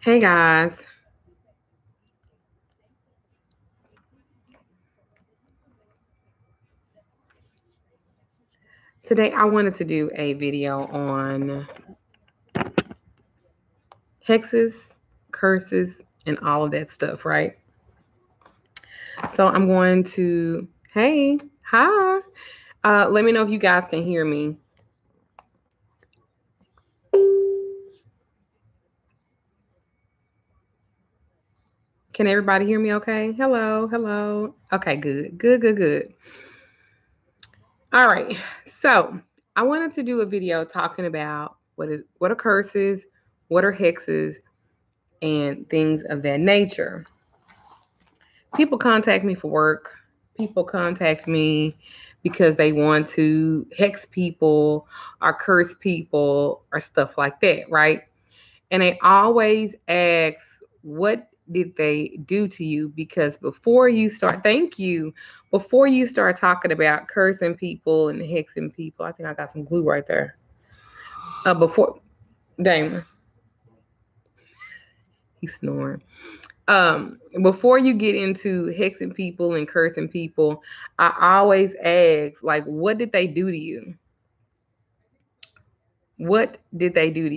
Hey guys, today I wanted to do a video on hexes, curses, and all of that stuff, right? So I'm going to, let me know if you guys can hear me. Can everybody hear me okay? Hello, hello. Okay, good. All right, so I wanted to do a video talking about what are curses, what are hexes, and things of that nature. People contact me for work. People contact me because they want to hex people or curse people or stuff like that, right? And they always ask, what did they do to you? Because before you start talking about cursing people and hexing people, I think I got some glue right there. Damon, he's snoring. Before you get into hexing people and cursing people, I always ask, like, what did they do to you? What did they do to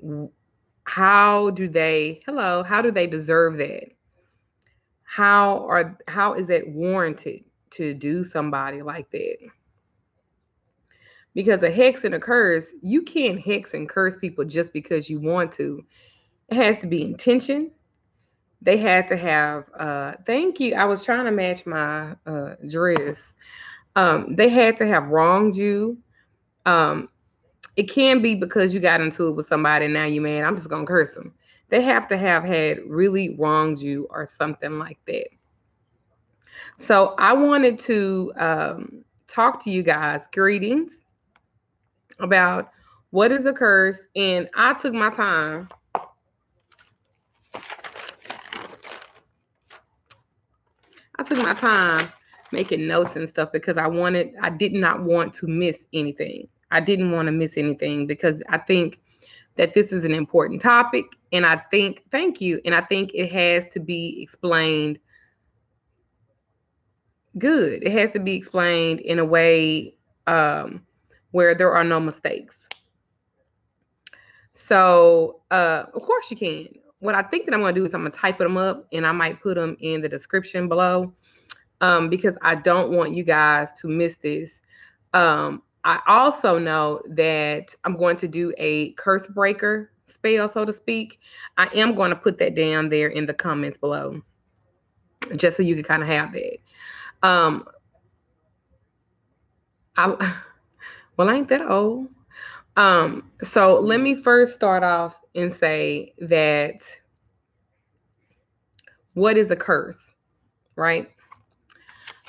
you? How do they deserve that? How is that warranted to do somebody like that? Because a hex and a curse, you can't hex and curse people just because you want to. It has to be intention. They had to have, thank you. I was trying to match my dress. They had to have wronged you. It can be because you got into it with somebody and now you're mad, I'm just going to curse them. They have to have had really wronged you or something like that. So I wanted to talk to you guys, greetings, about what is a curse. And I took my time. Making notes and stuff because I did not want to miss anything. I didn't want to miss anything because I think that this is an important topic. And I think, thank you. And I think it has to be explained. Good. It has to be explained in a way where there are no mistakes. So, of course you can. What I think that I'm going to do is I'm going to type them up and I might put them in the description below because I don't want you guys to miss this. I also know that I'm going to do a curse breaker spell, so to speak. I am going to put that down there in the comments below, just so you can kind of have that. I ain't that old. So let me first start off and say that what is a curse, right?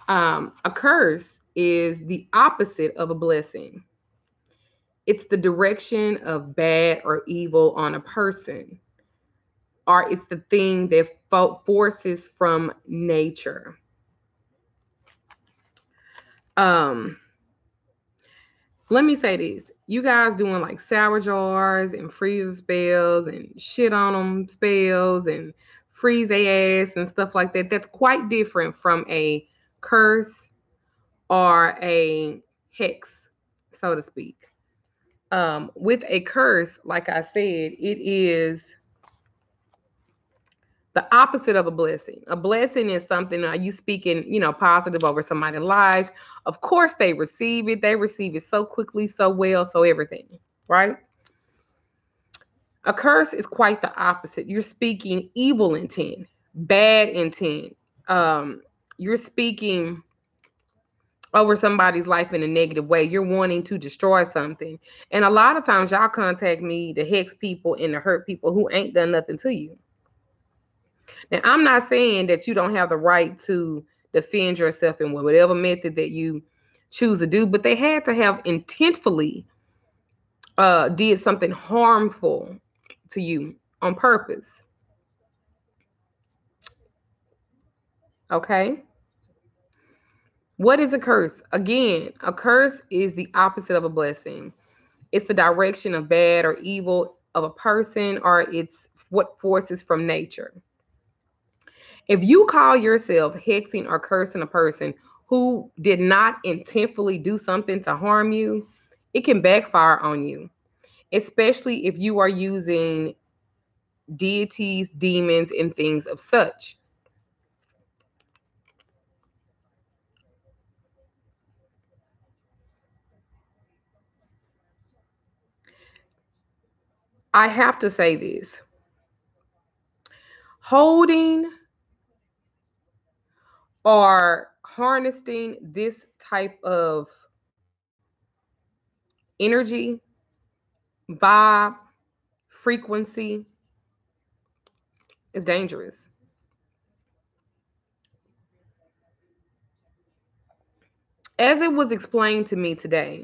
A curse is the opposite of a blessing. It's the direction of bad or evil on a person, or it's the thing that forces from nature. Let me say this. You guys doing like sour jars and freezer spells and shit on them spells and freeze they ass and stuff like that. That's quite different from a curse or a hex, so to speak. With a curse, like I said, it is the opposite of a blessing. A blessing is something, are you speaking, positive over somebody's life? Of course they receive it. They receive it so quickly, so well, so everything, right? A curse is quite the opposite. You're speaking evil intent, bad intent. You're speaking over somebody's life in a negative way. You're wanting to destroy something. And a lot of times y'all contact me to hex people and to hurt people who ain't done nothing to you. Now, I'm not saying that you don't have the right to defend yourself in whatever method that you choose to do, but they had to have intentfully did something harmful to you on purpose. Okay? What is a curse? Again, a curse is the opposite of a blessing. It's the direction of bad or evil of a person, or it's what forces from nature. If you call yourself hexing or cursing a person who did not intentfully do something to harm you, it can backfire on you, especially if you are using deities, demons, and things of such. I have to say this. Holding or harnessing this type of energy, vibe, frequency is dangerous. As it was explained to me today,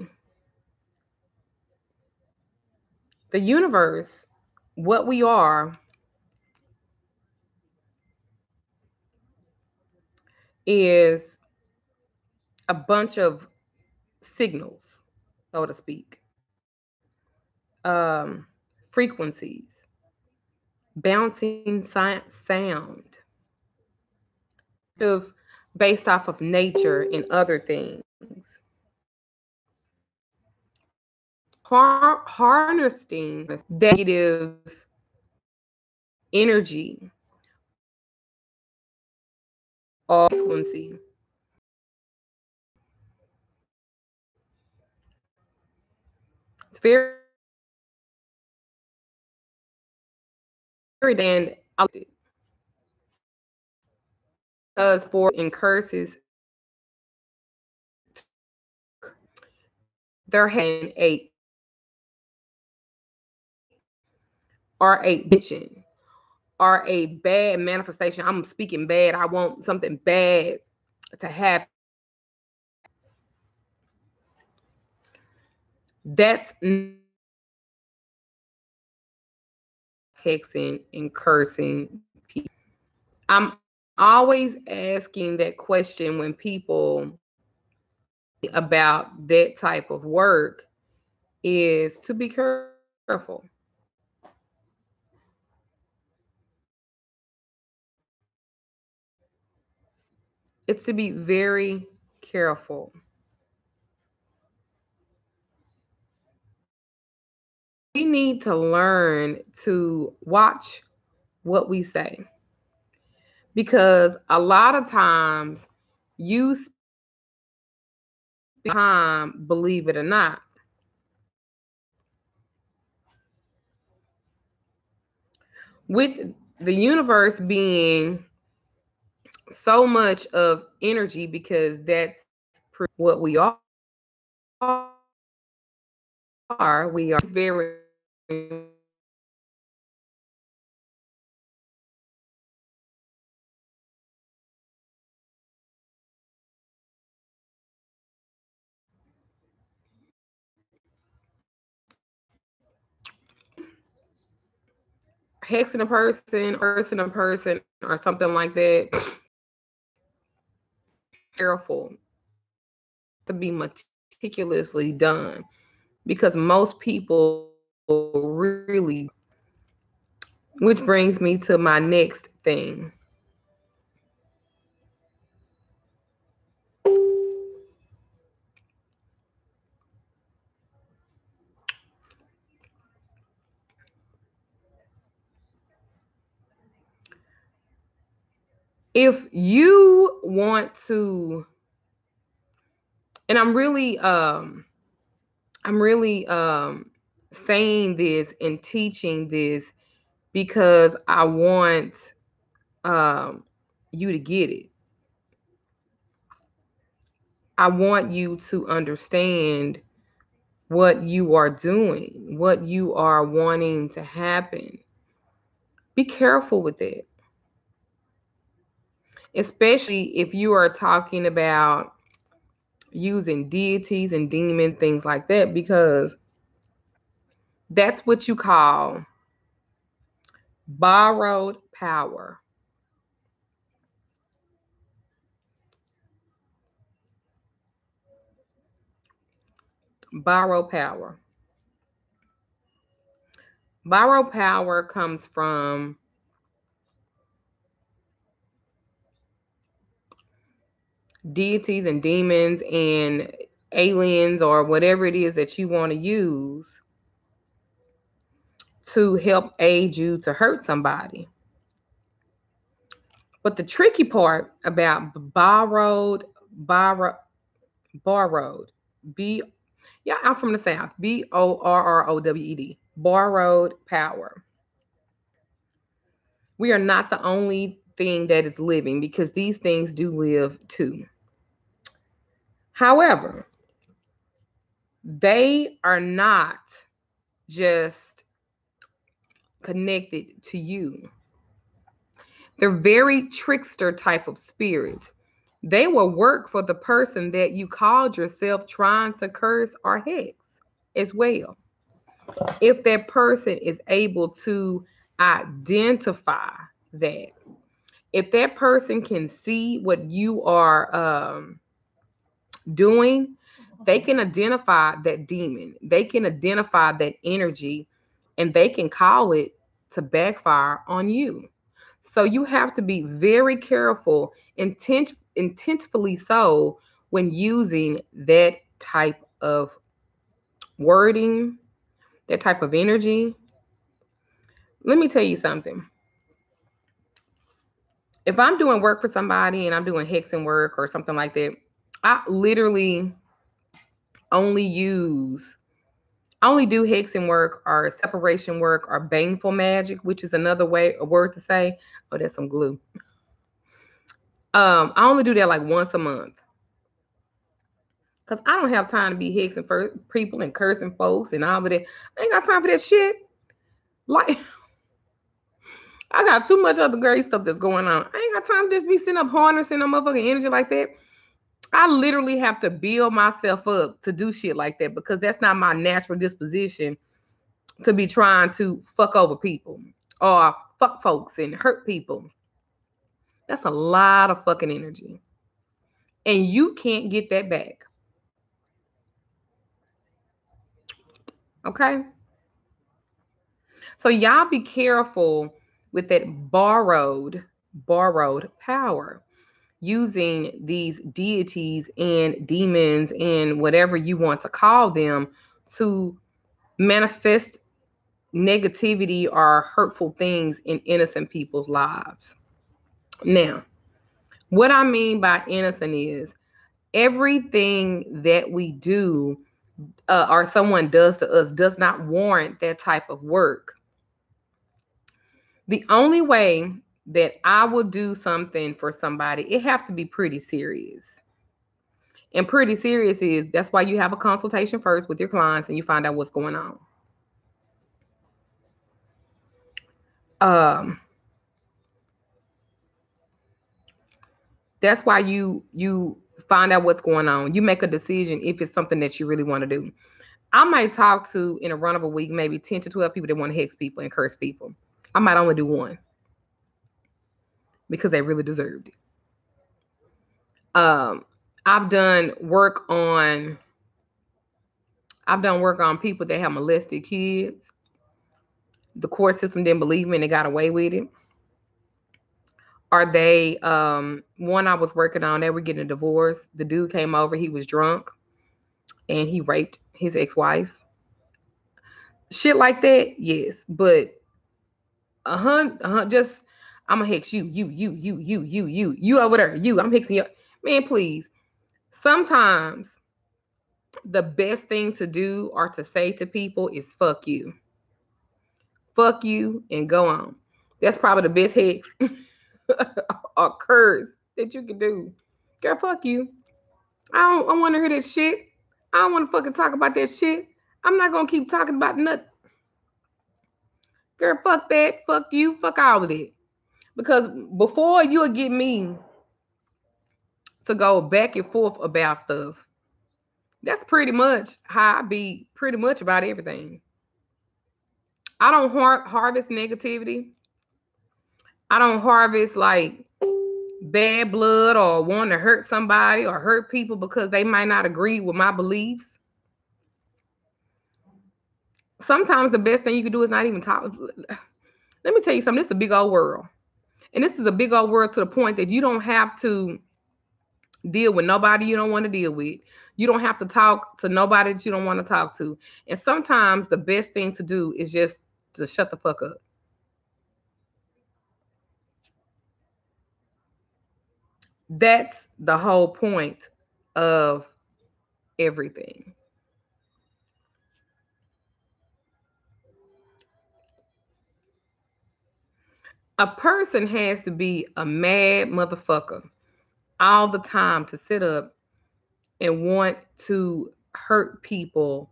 the universe, what we are, is a bunch of signals, so to speak, frequencies, bouncing sound, based off of nature and other things. Harnessing negative energy or frequency it's very damn outdated, because for and curses there had a or a bitching, or a bad manifestation. I'm speaking bad. I want something bad to happen. That's hexing and cursing people. I'm always asking that question when people about that type of work is to be careful. It's to be very careful. We need to learn to watch what we say, because a lot of times you spend time, believe it or not. With the universe being so much of energy, because that's what we are. We are very hexing a person, cursing a person, or something like that. Careful to be meticulously done, because most people really, which brings me to my next thing. If you want to, and I'm really saying this and teaching this because I want you to get it. I want you to understand what you are doing, what you are wanting to happen. Be careful with it. Especially if you are talking about using deities and demons, things like that, because that's what you call borrowed power. Borrowed power. Borrow power comes from deities and demons and aliens or whatever it is that you want to use to help aid you to hurt somebody. But the tricky part about borrowed, yeah, I'm from the South, B-O-R-R-O-W-E-D, borrowed power. We are not the only thing that is living, because these things do live too. However, they are not just connected to you. They're very trickster type of spirits. They will work for the person that you called yourself trying to curse or hex as well, if that person is able to identify that. If that person can see what you are doing, they can identify that demon. They can identify that energy, and they can call it to backfire on you. So you have to be very careful, intentfully so, when using that type of wording, that type of energy. Let me tell you something. If I'm doing work for somebody and I'm doing hexing work or something like that, I literally only do hexing work or separation work or baneful magic, which is another way, a word to say, oh, that's some glue. I only do that like once a month, because I don't have time to be hexing for people and cursing folks and all of that. I ain't got time for that shit. Like, I got too much other great stuff that's going on. I ain't got time to just be sitting up harnessing no motherfucking energy like that. I literally have to build myself up to do shit like that, because that's not my natural disposition to be trying to fuck over people or fuck folks and hurt people. That's a lot of fucking energy. And you can't get that back. Okay? So y'all be careful with that borrowed power, using these deities and demons and whatever you want to call them to manifest negativity or hurtful things in innocent people's lives. Now, what I mean by innocent is everything that we do or someone does to us does not warrant that type of work. The only way that I will do something for somebody, it have to be pretty serious. And pretty serious is, that's why you have a consultation first with your clients and you find out what's going on. That's why you find out what's going on. You make a decision if it's something that you really want to do. I might talk to, in a run of a week, maybe 10 to 12 people that want to hex people and curse people. I might only do one, because they really deserved it. I've done work on people that have molested kids. The court system didn't believe me and they got away with it. Or they, one I was working on, they were getting a divorce. The dude came over, he was drunk, and he raped his ex-wife. Shit like that, yes, but just, I'm gonna hex you over there, you, I'm hexing you. Man, please. Sometimes the best thing to do or to say to people is fuck you. Fuck you and go on. That's probably the best hex or curse that you can do. Girl, fuck you. I don't want to hear that shit. I don't want to fucking talk about that shit. I'm not gonna keep talking about nothing. Girl, fuck that, fuck you, fuck all of it. Because before you'll get me to go back and forth about stuff, that's pretty much how I be pretty much about everything. I don't harvest negativity. I don't harvest like bad blood or wanting to hurt somebody or hurt people because they might not agree with my beliefs. sometimes the best thing you can do is not even talk. Let me tell you something. This is a big old world. And this is a big old world to the point that you don't have to deal with nobody you don't want to deal with. You don't have to talk to nobody that you don't want to talk to. And sometimes the best thing to do is just to shut the fuck up. That's the whole point of everything. A person has to be a mad motherfucker all the time to sit up and want to hurt people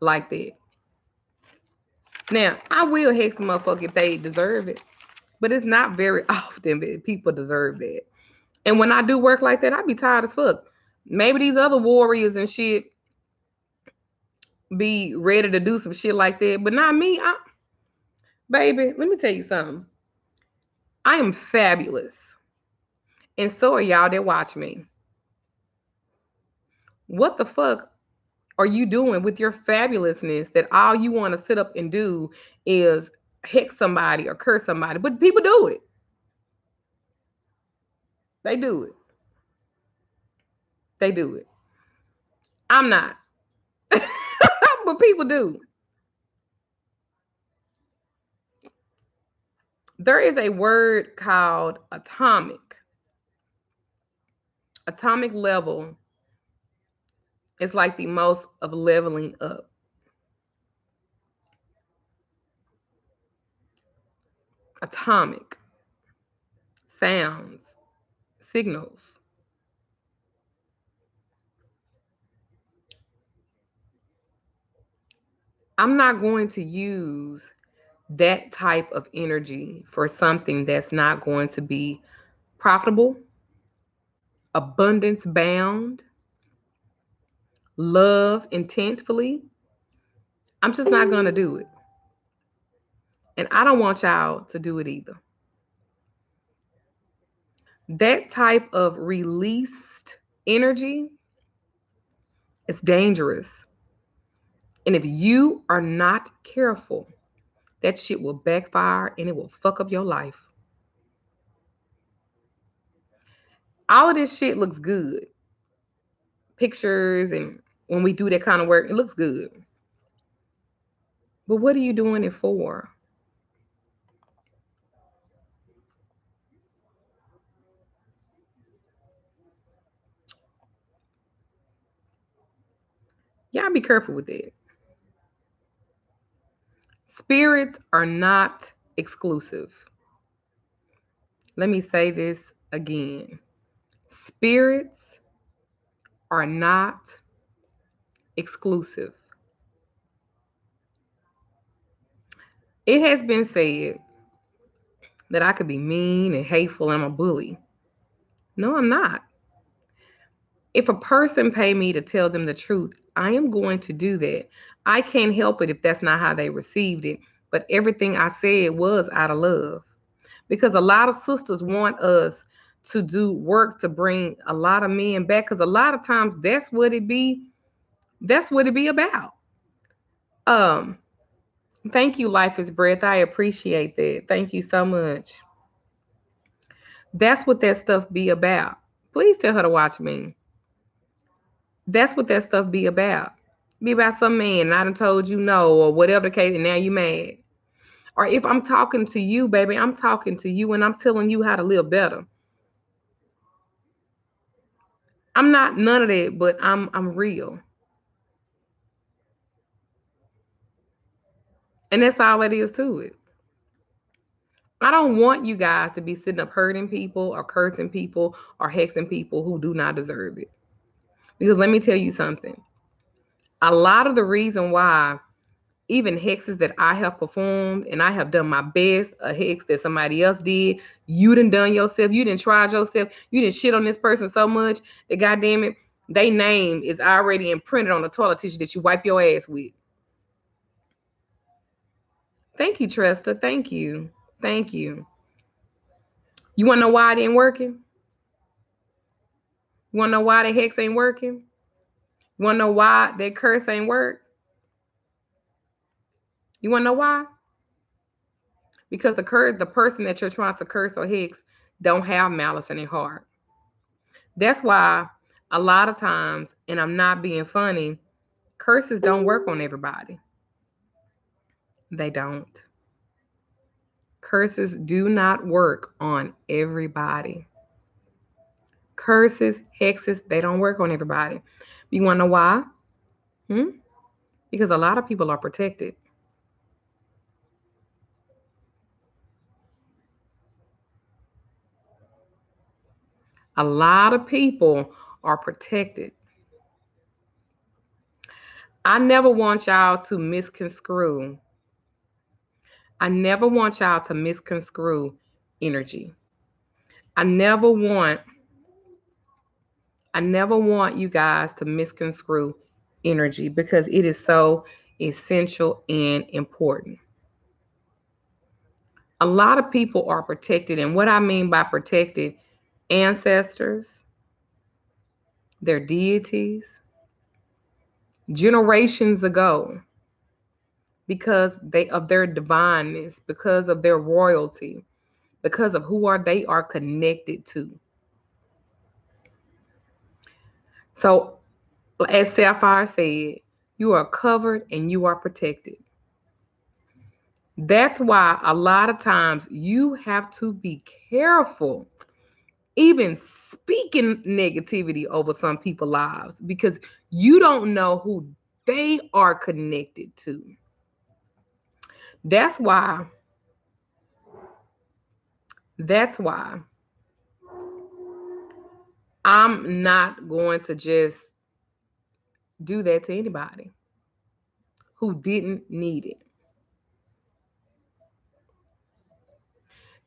like that. Now, I will hex a motherfucker if they deserve it, but it's not very often that people deserve that. And when I do work like that, I be tired as fuck. Maybe these other warriors and shit be ready to do some shit like that, but not me. Baby, let me tell you something. I am fabulous. And so are y'all that watch me. What the fuck are you doing with your fabulousness that all you want to sit up and do is hex somebody or curse somebody? But people do it. They do it. They do it. I'm not. But people do. There is a word called atomic. Atomic level is like the most of leveling up. Atomic. Sounds. Signals. I'm not going to use that type of energy for something that's not going to be profitable, abundance bound, love intentfully. I'm just not going to do it. And I don't want y'all to do it either. That type of released energy is dangerous. And if you are not careful, that shit will backfire and it will fuck up your life. All of this shit looks good. Pictures, and when we do that kind of work, it looks good. But what are you doing it for? Y'all be careful with that. Spirits are not exclusive. Let me say this again. Spirits are not exclusive. It has been said that I could be mean and hateful and I'm a bully. No, I'm not. If a person pay me to tell them the truth, I am going to do that. I can't help it if that's not how they received it. But everything I said was out of love. Because a lot of sisters want us to do work to bring a lot of men back. Because a lot of times that's what it be. That's what it be about. Thank you, Life is Breath. I appreciate that. Thank you so much. That's what that stuff be about. Please tell her to watch me. That's what that stuff be about. Be about some man and I done told you no or whatever the case and now you mad. Or if I'm talking to you, baby, I'm talking to you and I'm telling you how to live better. I'm not none of that, but I'm real. And that's all it is to it. I don't want you guys to be sitting up hurting people or cursing people or hexing people who do not deserve it. Because let me tell you something. A lot of the reason why even hexes that I have performed and I have done my best, a hex that somebody else did, you done yourself, you didn't try yourself, you didn't shit on this person so much that goddamn it, they name is already imprinted on the toilet tissue that you wipe your ass with. Thank you, Tresta. Thank you. Thank you. You want to know why it ain't working? You want to know why the hex ain't working? You want to know why that curse ain't work? You want to know why? Because the person that you're trying to curse or hex don't have malice in their heart. That's why a lot of times, and I'm not being funny, curses don't work on everybody. They don't. Curses do not work on everybody. Curses, hexes, they don't work on everybody. You want to know why? Because a lot of people are protected. A lot of people are protected. I never want y'all to misconstrue. I never want y'all to misconstrue energy. I never want you guys to misconstrue energy because it is so essential and important. A lot of people are protected, and what I mean by protected, ancestors, their deities, generations ago, because of their divineness, because of their royalty, because of who they are connected to. So as Sapphire said, you are covered and you are protected. That's why a lot of times you have to be careful even speaking negativity over some people's lives, because you don't know who they are connected to. That's why I'm not going to just do that to anybody who didn't need it.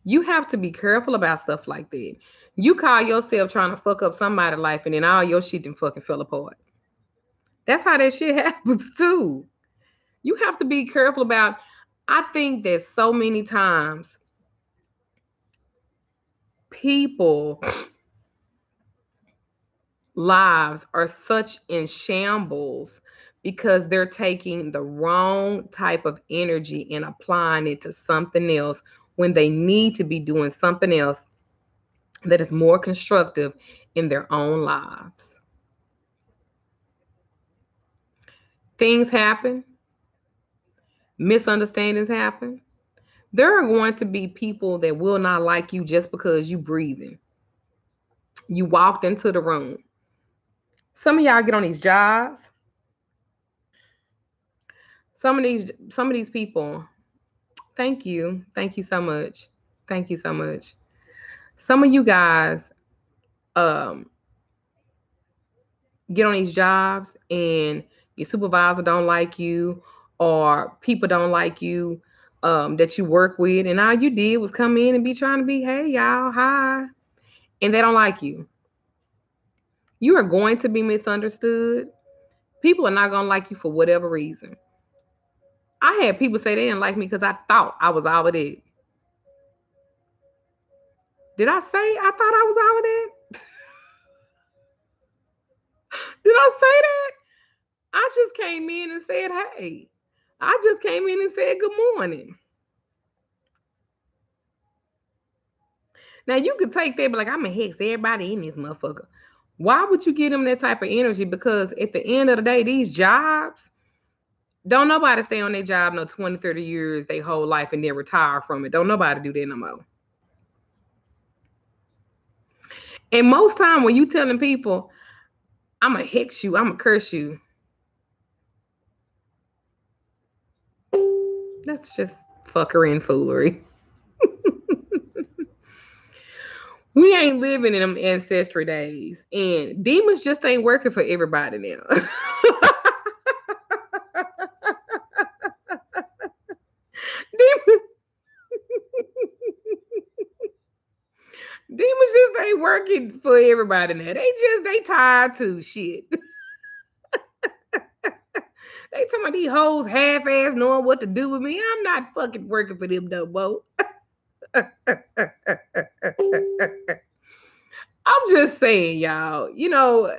You have to be careful about stuff like that. You call yourself trying to fuck up somebody's life, and then all your shit done fucking fell apart. That's how that shit happens too. You have to be careful about, I think that so many times people lives are such in shambles because they're taking the wrong type of energy and applying it to something else when they need to be doing something else that is more constructive in their own lives. Things happen. Misunderstandings happen. There are going to be people that will not like you just because you breathing. You walked into the room. Some of y'all get on these jobs. Some of these people, thank you. Thank you so much. Thank you so much. Some of you guys get on these jobs and your supervisor don't like you, or people don't like you that you work with, and all you did was come in and be trying to be, hey, y'all, hi, and they don't like you. You are going to be misunderstood. People are not going to like you for whatever reason. I had people say they didn't like me because I thought I was all of that. Did I say I thought I was all of that? Did I say that? I just came in and said, hey. I just came in and said, good morning. Now, you could take that, but like, I'm going to hex everybody in this motherfucker. Why would you give them that type of energy? Because at the end of the day, these jobs, don't nobody stay on their job no 20, 30 years, their whole life, and then retire from it. Don't nobody do that no more. And most time when you telling people, I'm going to hex you, I'm going to curse you, that's just fuckery and foolery. We ain't living in them ancestry days. And demons just ain't working for everybody now. Demons just ain't working for everybody now. They tied to shit. They talking about these hoes half-ass knowing what to do with me. I'm not fucking working for them, no more. I'm just saying, y'all. You know,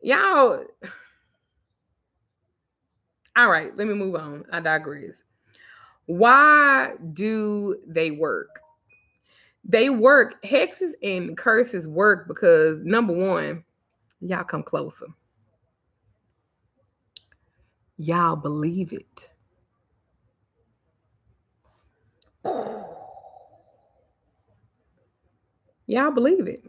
y'all, All right, let me move on. I digress. Why do they work? They work. Hexes and curses work because, number one, y'all come closer. Y'all believe it. Y'all believe it.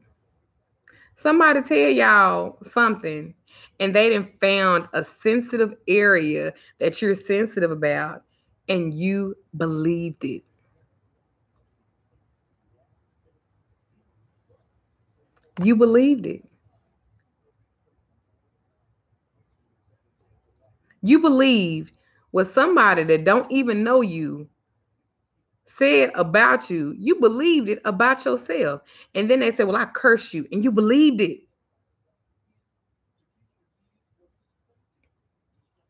Somebody tell y'all something and they done found a sensitive area that you're sensitive about and you believed it. You believed it. You believed what somebody that don't even know you said about you. You believed it about yourself. And then they said, well, I curse you. And you believed it.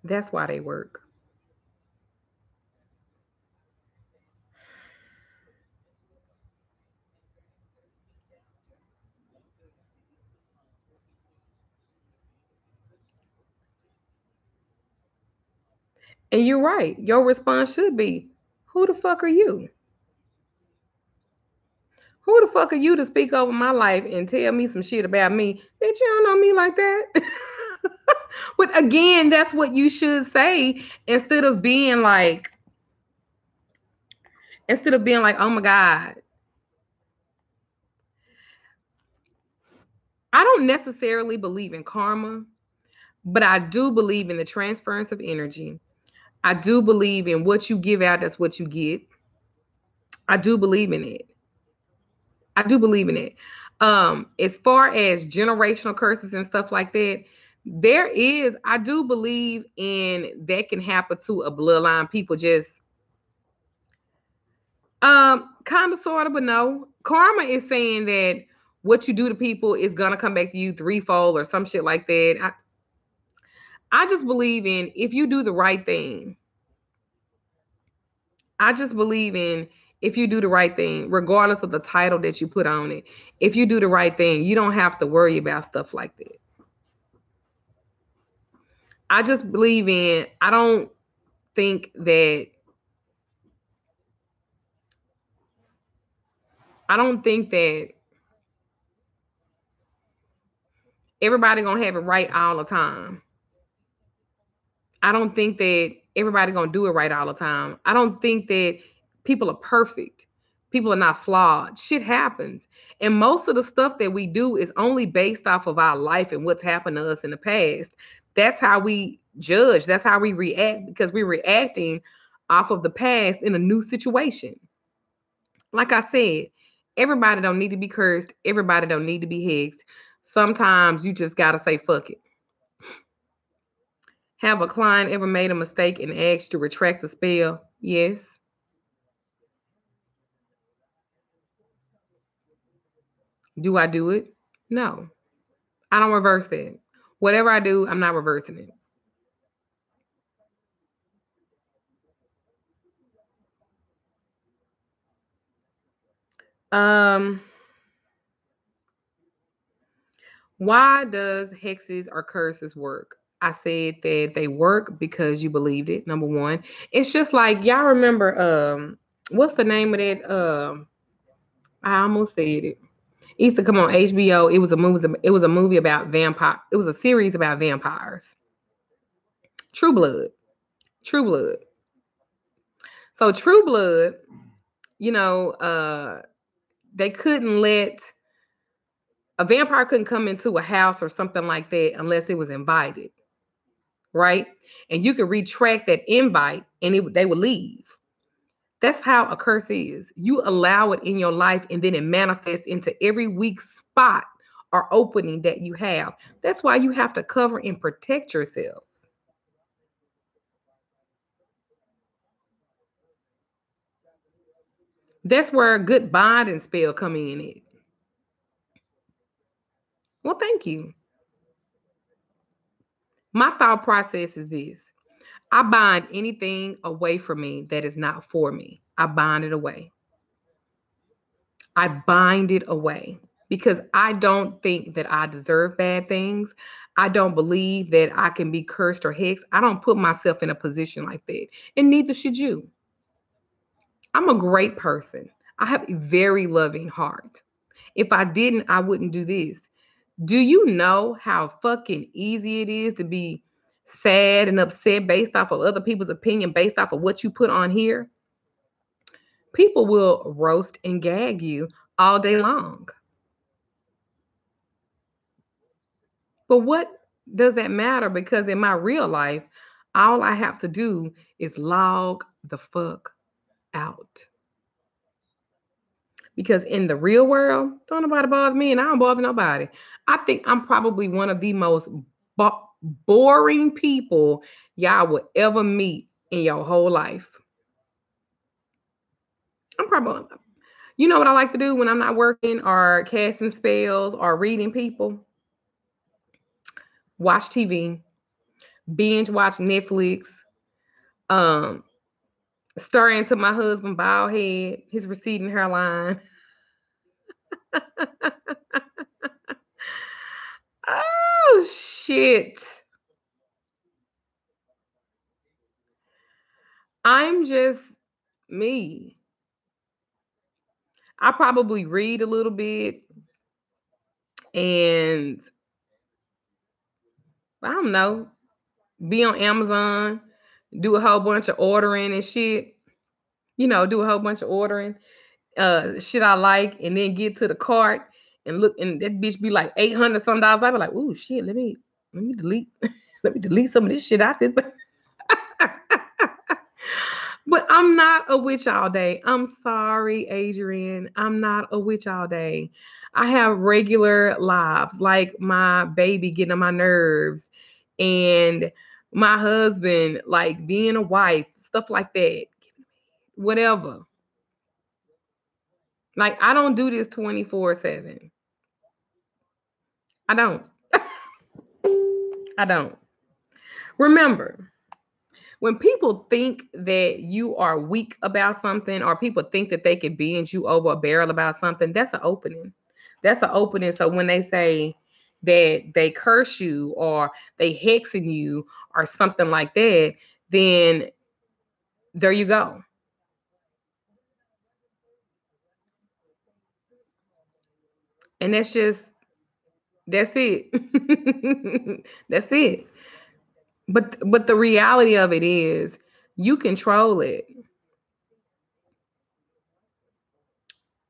That's why they work. And you're right. Your response should be, who the fuck are you? Who the fuck are you to speak over my life and tell me some shit about me? Bitch, you don't know me like that. But again, that's what you should say instead of being like, oh my God. I don't necessarily believe in karma, but I do believe in the transference of energy. I do believe in what you give out, that's what you get. I do believe in it. I do believe in it. As far as generational curses and stuff like that, I do believe in that can happen to a bloodline. People just kind of, sort of, but no. Karma is saying that what you do to people is going to come back to you threefold or some shit like that. I just believe in if you do the right thing. I just believe in if you do the right thing, regardless of the title that you put on it. If you do the right thing, you don't have to worry about stuff like that. I just believe in, I don't think that, everybody gonna have it right all the time. I don't think that everybody gonna do it right all the time. I don't think that people are perfect. People are not flawed. Shit happens. And most of the stuff that we do is only based off of our life and what's happened to us in the past. That's how we judge. That's how we react, because we're reacting off of the past in a new situation. Like I said, everybody don't need to be cursed. Everybody don't need to be hexed. Sometimes you just gotta say, fuck it. Have a client ever made a mistake and asked to retract the spell? Yes. Do I do it? No. I don't reverse that. Whatever I do, I'm not reversing it. Why does hexes or curses work? I said that they work because you believed it, number one. It's just like, y'all remember, what's the name of that? I almost said it. It used to come on HBO. It was a movie about vampire. It was a series about vampires. True Blood. So True Blood, they couldn't let, a vampire couldn't come into a house or something like that unless it was invited. Right? And you could retract that invite and they would leave. That's how a curse is. You allow it in your life and then it manifests into every weak spot or opening that you have. That's why you have to cover and protect yourselves. That's where a good bonding spell come in at. Well, thank you. My thought process is this. I bind anything away from me that is not for me. I bind it away. because I don't think that I deserve bad things. I don't believe that I can be cursed or hexed. I don't put myself in a position like that. And neither should you. I'm a great person. I have a very loving heart. If I didn't, I wouldn't do this. Do you know how fucking easy it is to be sad and upset based off of other people's opinion, based off of what you put on here? People will roast and gag you all day long. But what does that matter? Because in my real life, all I have to do is log the fuck out. Because in the real world, don't nobody bother me and I don't bother nobody. I think I'm probably one of the most boring people y'all will ever meet in your whole life. I'm probably, you know what I like to do when I'm not working or casting spells or reading people? Watch TV, binge watch Netflix, stare into my husband's bald head, his receding hairline. Oh, shit. I'm just me. I probably read a little bit and I don't know, be on Amazon, do a whole bunch of ordering and shit, you know, do a whole bunch of ordering, shit I like, and then get to the cart and look, and that bitch be like $800 some. I be like, ooh, shit, let me delete some of this shit out this. But I'm not a witch all day. I'm sorry, Adrian. I'm not a witch all day. I have regular lives, like my baby getting on my nerves and my husband, like being a wife, stuff like that, whatever. Like, I don't do this 24/7. I don't. I don't. Remember, when people think that you are weak about something or people think that they can bend you over a barrel about something, that's an opening. That's an opening. So when they say that they curse you or they hexing you or something like that, then there you go. And that's just, that's it. That's it. But the reality of it is you control it.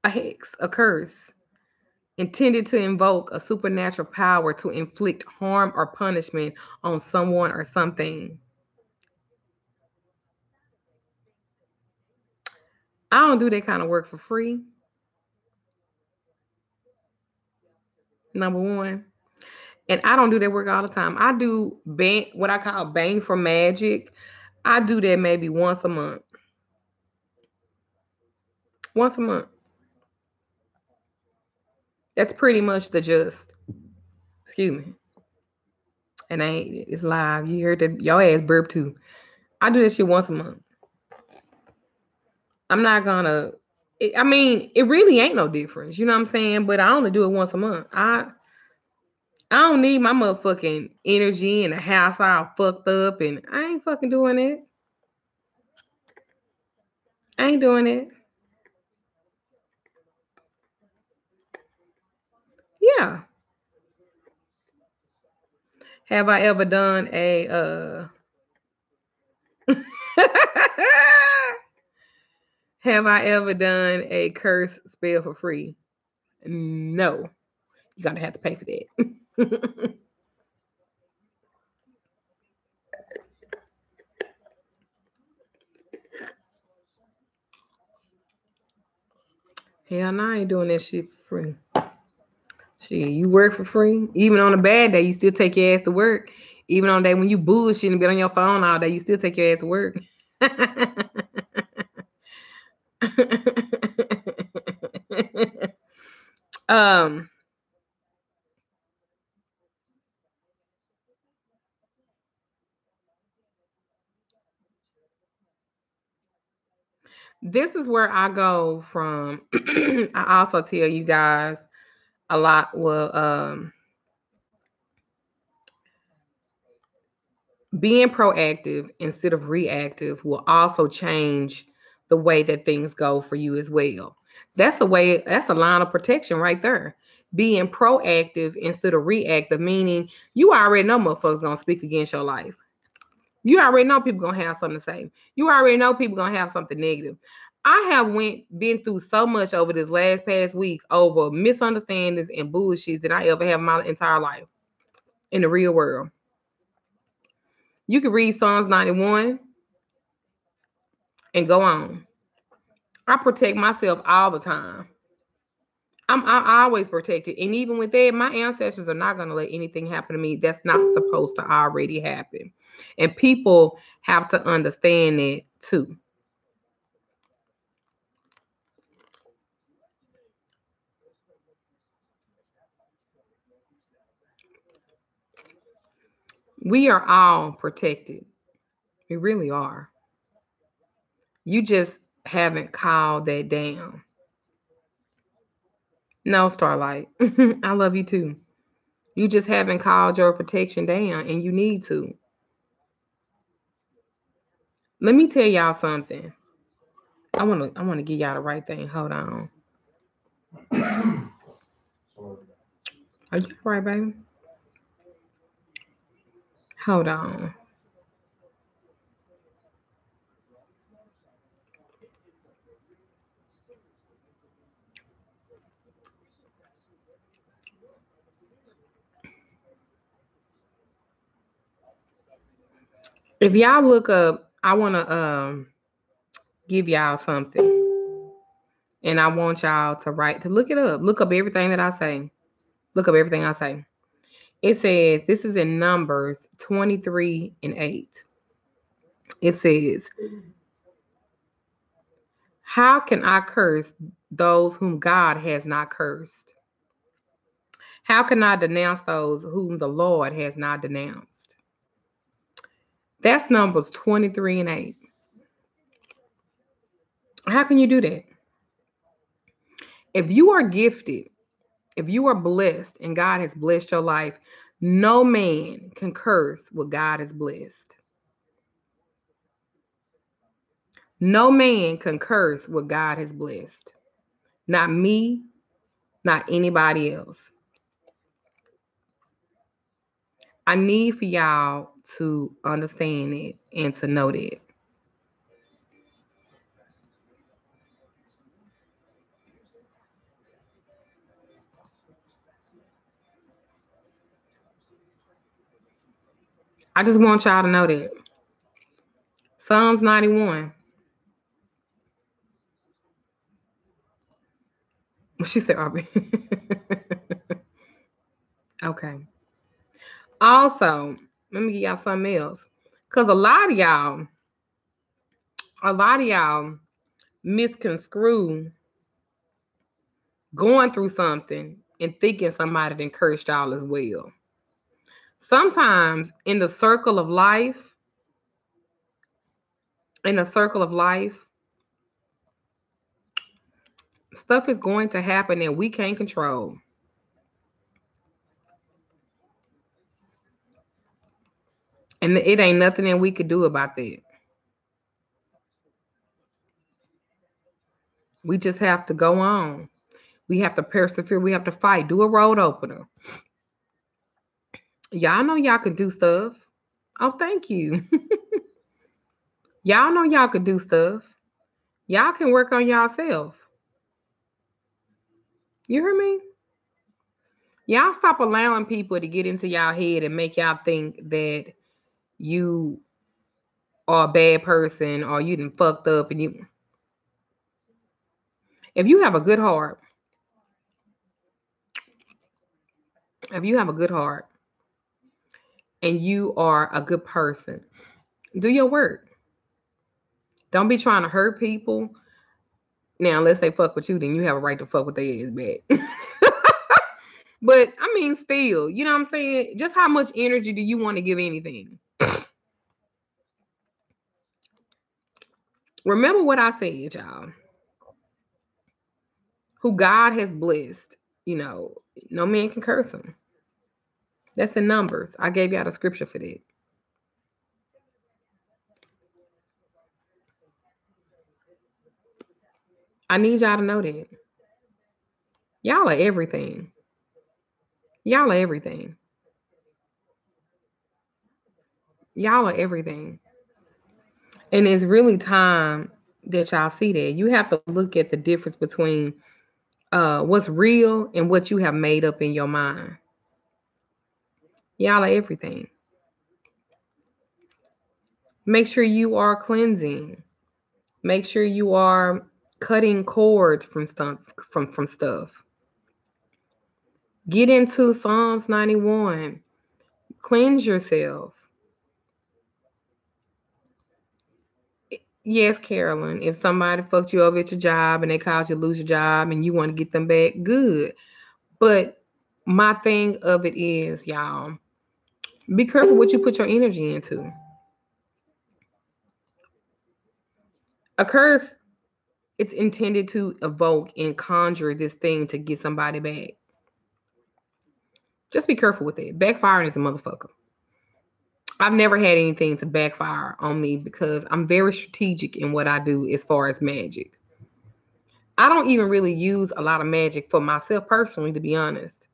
A hex, a curse, intended to invoke a supernatural power to inflict harm or punishment on someone or something. I don't do that kind of work for free. Number one. And I don't do that work all the time. I do what I call bang for magic. I do that maybe once a month. Once a month. That's pretty much the gist. Excuse me. And I ain't it. It's live. You heard that. Y'all ass burp too. I do that shit once a month. I'm not going to. I mean, it really ain't no difference. You know what I'm saying? But I only do it once a month. I don't need my motherfucking energy in the house all fucked up, and I ain't fucking doing it. I ain't doing it. Yeah. Have I ever done a have I ever done a curse spell for free? No. You're gonna have to pay for that. Hell no, I ain't doing that shit for free. Shit, you work for free. Even on a bad day, you still take your ass to work. Even on a day when you bullshit and be on your phone all day, you still take your ass to work. This is where I go from, I also tell you guys, a lot will being proactive instead of reactive will also change the way that things go for you as well. That's a line of protection right there. Being proactive instead of reactive, meaning you already know motherfuckers gonna speak against your life. You already know people gonna have something to say. You already know people gonna have something negative. I have been through so much over this past week over misunderstandings and bullshit that I ever have in my entire life in the real world. You can read Psalms 91 and go on. I protect myself all the time. I always protect it. And even with that, my ancestors are not going to let anything happen to me that's not supposed to already happen. And people have to understand that too. We are all protected. We really are. You just haven't called that down. No, Starlight. I love you too. You just haven't called your protection down and you need to. Let me tell y'all something. I want to give y'all the right thing. Hold on. Are you all right, baby? Hold on. If y'all look up, I want to give y'all something, and I want y'all to look it up. Look up everything that I say. Look up everything I say. It says, this is in Numbers 23:8. It says, how can I curse those whom God has not cursed? How can I denounce those whom the Lord has not denounced? That's Numbers 23:8. How can you do that? If you are gifted, if you are blessed and God has blessed your life, no man can curse what God has blessed. No man can curse what God has blessed. Not me, not anybody else. I need for y'all to understand it and to know that. I just want y'all to know that. Psalms 91. She said, Aubrey. Okay. Also, let me give y'all something else, because a lot of y'all misconstrue going through something and thinking somebody done cursed y'all as well. Sometimes in the circle of life, stuff is going to happen that we can't control. And it ain't nothing that we could do about that. We just have to go on. We have to persevere. We have to fight. Do a road opener. Y'all know y'all could do stuff. Oh, thank you. Y'all know y'all could do stuff. Y'all can work on yourself. You hear me? Y'all stop allowing people to get into y'all head and make y'all think that you are a bad person or you done fucked up. And you, if you have a good heart and you are a good person, do your work. Don't be trying to hurt people. Now, unless they fuck with you, then you have a right to fuck with their ass back. But I mean, still, you know what I'm saying? Just how much energy do you want to give anything? Remember what I said, y'all. Who God has blessed, No man can curse him. That's in Numbers. I gave y'all the scripture for that. I need y'all to know that. Y'all are everything. Y'all are everything. Y'all are everything. And it's really time that y'all see that. You have to look at the difference between what's real and what you have made up in your mind. Y'all are everything. Make sure you are cleansing. Make sure you are cutting cords from stuff. Get into Psalms 91. Cleanse yourself. Yes, Carolyn, if somebody fucked you over at your job and they caused you to lose your job and you want to get them back, good. But my thing of it is, y'all, be careful what you put your energy into. A curse, it's intended to evoke and conjure this thing to get somebody back. Just be careful with it. Backfiring is a motherfucker. I've never had anything to backfire on me because I'm very strategic in what I do as far as magic. I don't even really use a lot of magic for myself personally, to be honest.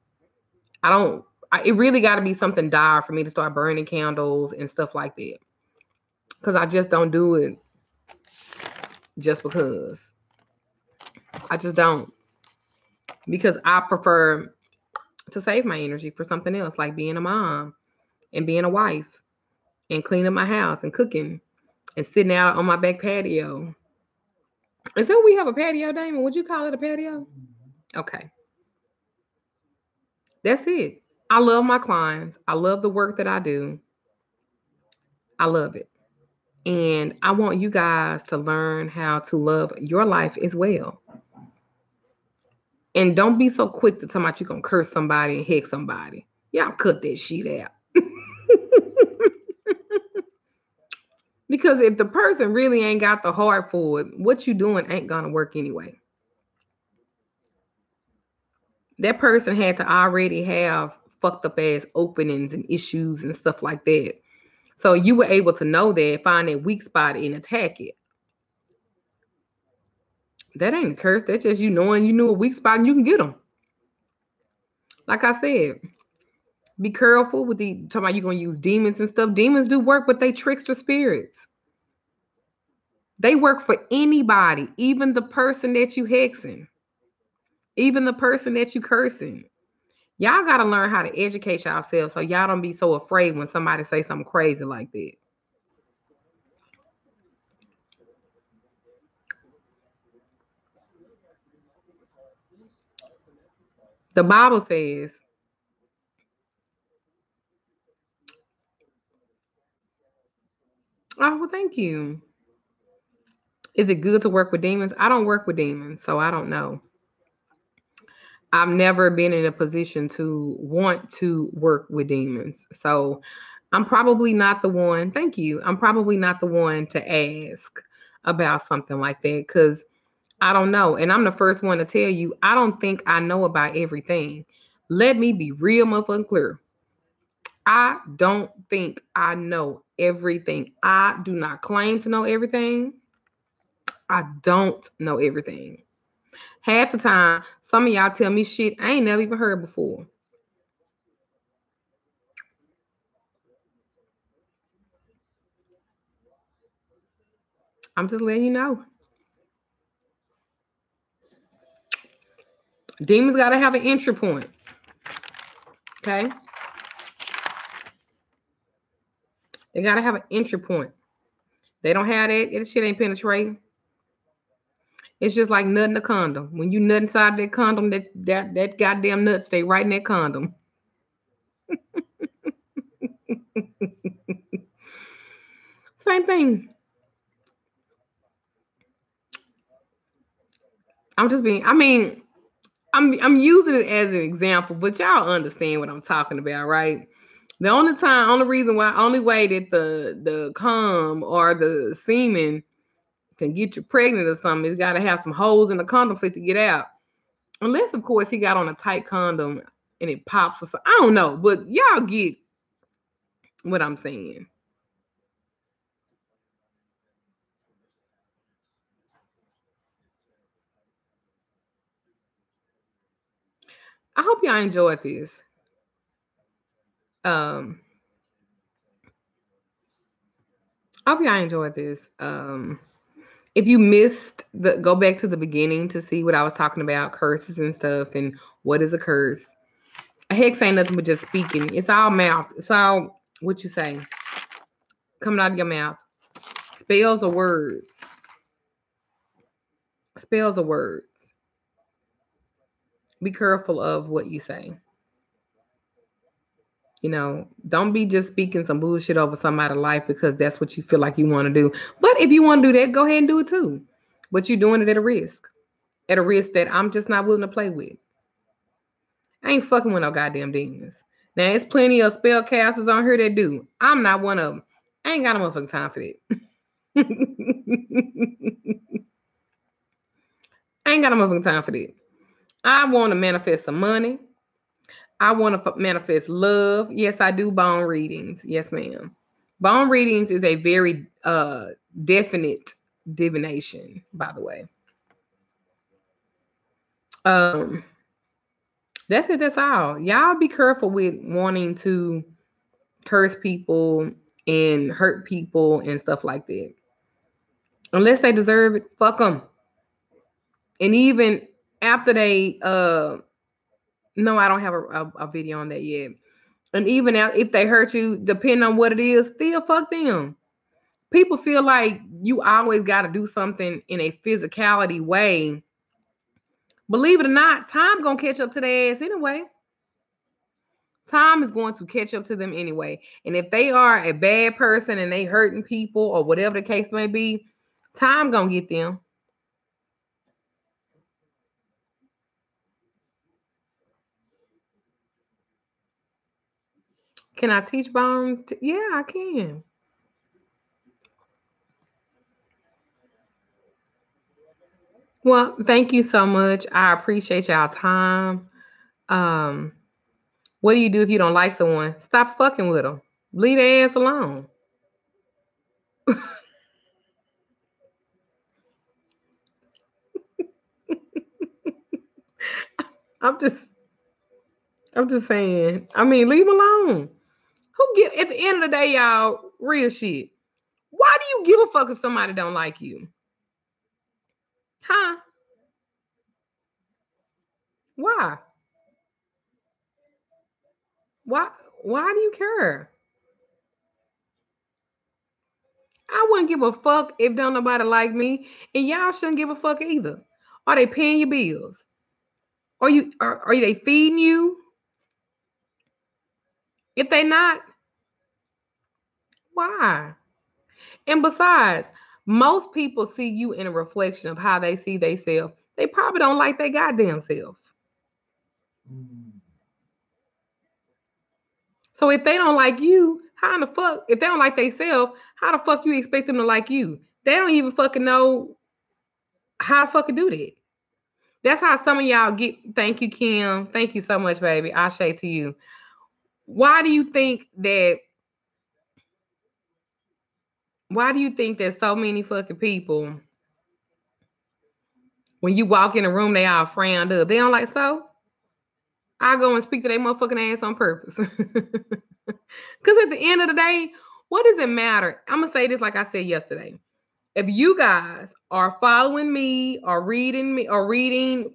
It really got to be something dire for me to start burning candles and stuff like that, because I just don't do it just because. I just don't. Because I prefer to save my energy for something else, like being a mom and being a wife, and cleaning my house and cooking and sitting out on my back patio. Is that we have a patio, Damon? Would you call it a patio? Okay. That's it. I love my clients. I love the work that I do. I love it. And I want you guys to learn how to love your life as well. And don't be so quick to talk about you're going to curse somebody and heck somebody. Y'all cut that shit out. Because if the person really ain't got the heart for it, what you doing ain't gonna work anyway. That person had to already have fucked up ass openings and issues and stuff like that. So you were able to know that, find that weak spot and attack it. That ain't a curse. That's just you knowing you knew a weak spot and you can get them. Like I said, be careful with the talking about you're going to use demons and stuff. Demons do work, but they trickster spirits. They work for anybody, even the person that you hexing, even the person that you cursing. Y'all got to learn how to educate yourselves so y'all don't be so afraid when somebody say something crazy like that. The Bible says, oh, well, thank you. Is it good to work with demons? I don't work with demons, so I don't know. I've never been in a position to want to work with demons. So I'm probably not the one. Thank you. I'm probably not the one to ask about something like that because I don't know. And I'm the first one to tell you, I don't think I know about everything. Let me be real motherfucking clear. I don't think I know everything. I do not claim to know everything. I don't know everything. Half the time, some of y'all tell me shit I ain't never even heard before. I'm just letting you know. Demons got to have an entry point. Okay? They got to have an entry point. They don't have that. That shit ain't penetrating. It's just like nutting a condom. When you nut inside that condom, that goddamn nut stay right in that condom. Same thing. I'm using it as an example, but y'all understand what I'm talking about, right? The only way that the cum or the semen can get you pregnant or something, it's got to have some holes in the condom for it to get out. Unless, of course, he got on a tight condom. and it pops or something. I don't know, but y'all get what I'm saying. I hope y'all enjoyed this. I hope y'all enjoyed this. If you missed, go back to the beginning to see what I was talking about, curses and stuff, and what is a curse. A hex ain't nothing but just speaking. It's all mouth. It's all what you say coming out of your mouth. Spells or words. Spells or words. Be careful of what you say. You know, don't be just speaking some bullshit over somebody's life because that's what you feel like you want to do. But if you want to do that, go ahead and do it too. But you're doing it at a risk. At a risk that I'm just not willing to play with. I ain't fucking with no goddamn demons. Now, there's plenty of spellcasters on here that do. I'm not one of them. I ain't got no motherfucking time for that. I ain't got no motherfucking time for that. I want to manifest some money. I want to manifest love. Yes, I do bone readings. Yes, ma'am. Bone readings is a very definite divination, by the way. That's it. That's all. Y'all be careful with wanting to curse people and hurt people and stuff like that. Unless they deserve it, fuck them. And even after they, no, I don't have a video on that yet. And even if they hurt you, depending on what it is, still fuck them. People feel like you always got to do something in a physicality way. Believe it or not, time going to catch up to their ass anyway. Time is going to catch up to them anyway. And if they are a bad person and they hurting people or whatever the case may be, time going to get them. Can I teach bone? Yeah, I can. Well, thank you so much. I appreciate y'all time. What do you do if you don't like someone? Stop fucking with them. Leave their ass alone. I'm just saying. I mean, leave them alone. At the end of the day, y'all, real shit. Why do you give a fuck if somebody don't like you? Huh? Why? Why do you care? I wouldn't give a fuck if don't nobody like me, and y'all shouldn't give a fuck either. Are they paying your bills? Are they feeding you? If they not, why? And besides, most people see you in a reflection of how they see themselves. They probably don't like their goddamn self. So if they don't like you, how in the fuck, if they don't like themselves, how the fuck you expect them to like you? They don't even fucking know how to fucking do that. That's how some of y'all get. Thank you, Kim. Thank you so much, baby. Ashe to you. Why do you think that so many fucking people, when you walk in a room, they all frowned up? They don't like, so I go and speak to their motherfucking ass on purpose. Because at the end of the day, what does it matter? I'm going to say this like I said yesterday. If you guys are following me or reading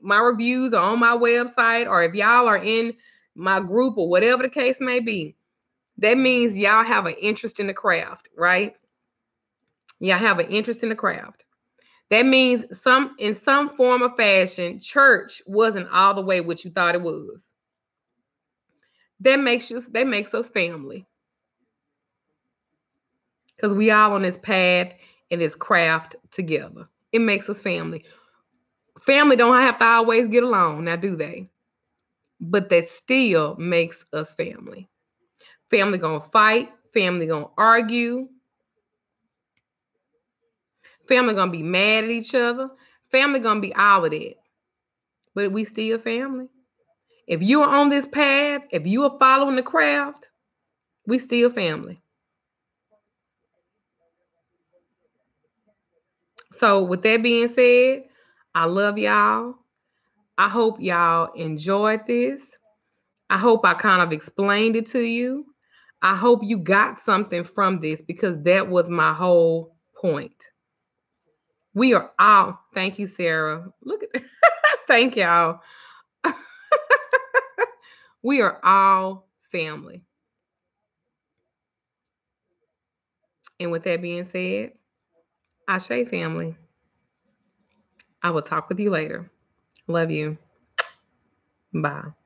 my reviews or on my website, or if y'all are in my group or whatever the case may be, that means y'all have an interest in the craft, right? Y'all have an interest in the craft. That means in some form or fashion, church wasn't all the way what you thought it was. That makes us family. Because we all on this path and this craft together. It makes us family. Family don't have to always get along, now do they? But that still makes us family. Family gonna fight. Family gonna argue. Family gonna be mad at each other. Family gonna be all of that. But we still family. If you are on this path, if you are following the craft, we still family. So with that being said, I love y'all. I hope y'all enjoyed this. I hope I kind of explained it to you. I hope you got something from this, because that was my whole point. We are all, thank you, Sarah. Look at that. Thank y'all. We are all family. And with that being said, Ashe family, I will talk with you later. Love you. Bye.